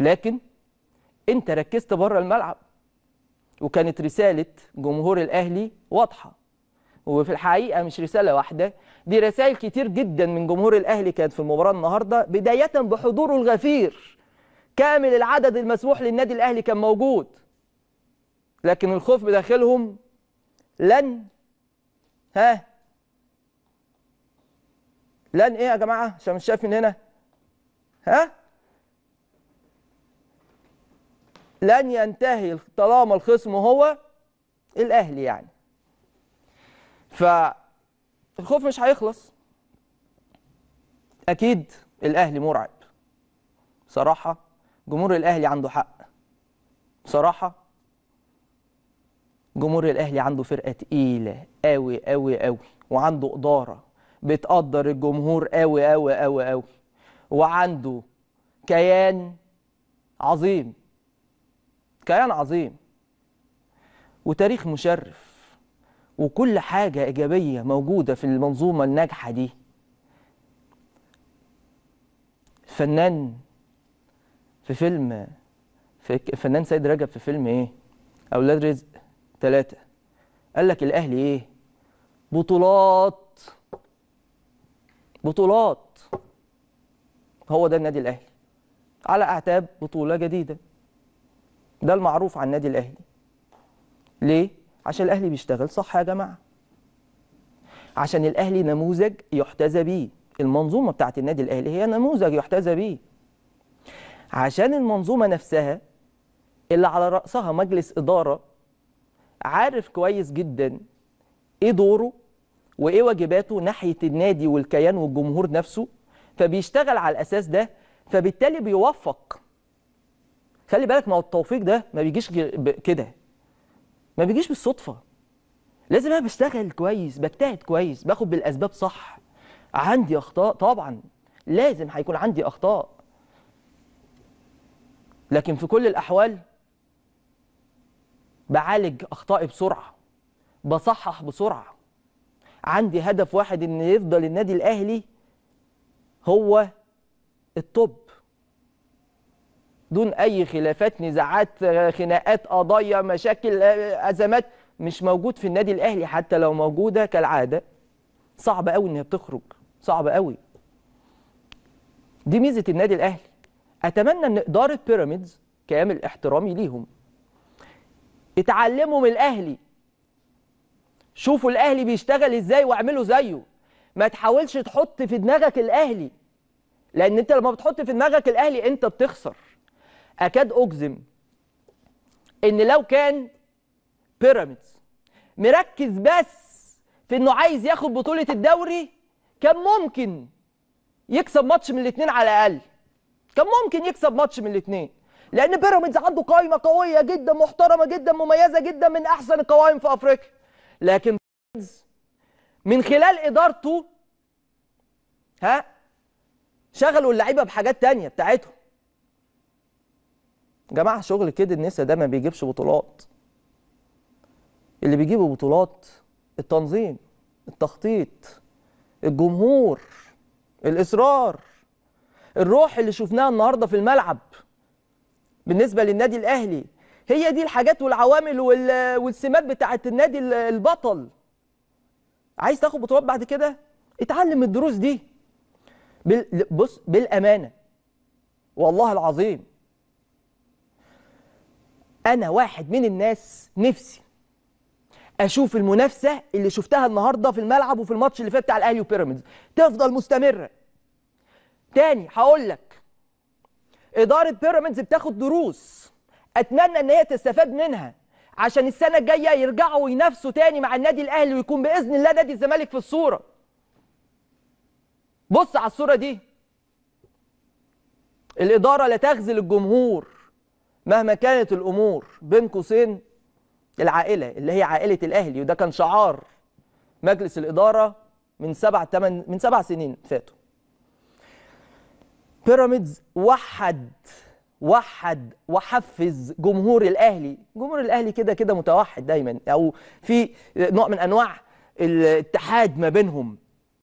لكن انت ركزت بره الملعب، وكانت رسالة جمهور الأهلي واضحة، وفي الحقيقة مش رسالة واحدة، دي رسائل كتير جدا من جمهور الأهلي كانت في المباراة النهاردة، بداية بحضوره الغفير. كامل العدد المسموح للنادي الأهلي كان موجود، لكن الخوف بداخلهم لن لن ايه يا جماعة عشان مش شايف من هنا لن ينتهي طالما الخصم هو الأهلي يعني. فالخوف مش هيخلص. أكيد الأهلي مرعب بصراحة، جمهور الأهلي عنده حق بصراحة، جمهور الأهلي عنده فرقة تقيلة قوي قوي قوي، وعنده إدارة بتقدر الجمهور قوي قوي قوي قوي، وعنده كيان عظيم، كيان عظيم وتاريخ مشرف، وكل حاجة إيجابية موجودة في المنظومة الناجحة دي. فنان في فيلم، فنان سيد رجب في فيلم إيه؟ اولاد رزق 3، قال لك الأهلي إيه؟ بطولات بطولات. هو ده النادي الأهلي على أعتاب بطولة جديدة، ده المعروف عن النادي الأهلي. ليه؟ عشان الأهلي بيشتغل صح يا جماعة، عشان الأهلي نموذج يحتذى بيه. المنظومة بتاعت النادي الأهلي هي نموذج يحتذى بيه، عشان المنظومة نفسها اللي على رأسها مجلس إدارة عارف كويس جدا إيه دوره وإيه واجباته ناحية النادي والكيان والجمهور نفسه، فبيشتغل على الأساس ده، فبالتالي بيوفق. خلي بالك، ما هو التوفيق ده ما بيجيش كده، ما بيجيش بالصدفة، لازم أنا بشتغل كويس، بجتهد كويس، باخد بالأسباب صح. عندي أخطاء طبعا، لازم هيكون عندي أخطاء، لكن في كل الأحوال بعالج أخطائي بسرعة، بصحح بسرعة. عندي هدف واحد، إن يفضل النادي الأهلي هو التوب دون أي خلافات، نزاعات، خناقات، قضايا، مشاكل، أزمات، مش موجود في النادي الأهلي. حتى لو موجودة كالعادة صعب قوي إنها بتخرج، صعب قوي. دي ميزة النادي الأهلي. أتمنى إن إدارة بيراميدز، كامل احترامي ليهم، اتعلموا من الأهلي، شوفوا الأهلي بيشتغل إزاي واعملوا زيه. ما تحاولش تحط في دماغك الأهلي، لأن أنت لما بتحط في دماغك الأهلي أنت بتخسر. أكاد أجزم إن لو كان بيراميدز مركز بس في إنه عايز ياخد بطولة الدوري كان ممكن يكسب ماتش من الاتنين على الأقل، كان ممكن يكسب ماتش من الاتنين، لأن بيراميدز عنده قائمة قوية جدا، محترمة جدا، مميزة جدا، من أحسن القوائم في أفريقيا. لكن بيراميدز من خلال إدارته شغلوا اللعيبة بحاجات تانية بتاعتهم. جماعة شغل كده النساء ده ما بيجيبش بطولات، اللي بيجيبوا بطولات التنظيم، التخطيط، الجمهور، الإصرار، الروح اللي شفناها النهاردة في الملعب بالنسبة للنادي الأهلي. هي دي الحاجات والعوامل والسمات بتاعت النادي البطل. عايز تاخد بطولات بعد كده؟ اتعلم الدروس دي. بص بالأمانة والله العظيم، أنا واحد من الناس نفسي أشوف المنافسة اللي شفتها النهاردة في الملعب وفي الماتش اللي فات بتاع الأهلي وبيراميدز تفضل مستمرة. تاني هقول لك، إدارة بيراميدز بتاخد دروس، أتمنى إن هي تستفاد منها عشان السنة الجاية يرجعوا وينافسوا تاني مع النادي الأهلي، ويكون بإذن الله نادي الزمالك في الصورة. بص على الصورة دي، الإدارة لا تخذل الجمهور مهما كانت الأمور، بين قوسين العائلة اللي هي عائلة الأهلي، وده كان شعار مجلس الإدارة من 7 سنين فاتوا. بيراميدز وحد وحفز جمهور الأهلي. جمهور الأهلي كده كده متوحد دايما، أو في نوع من أنواع الاتحاد ما بينهم.